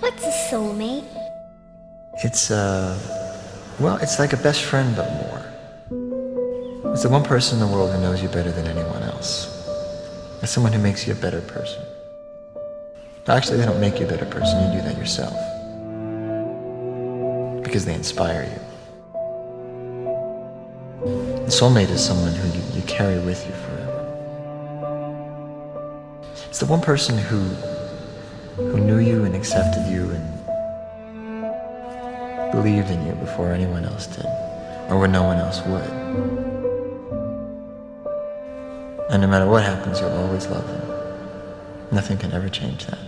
What's a soulmate? It's it's like a best friend, but more. It's the one person in the world who knows you better than anyone else. It's someone who makes you a better person. Actually, they don't make you a better person, you do that yourself. Because they inspire you. A soulmate is someone who you carry with you forever. It's the one person who knew you and accepted you and believed in you before anyone else did, or when no one else would. And no matter what happens, you'll always love them. Nothing can ever change that.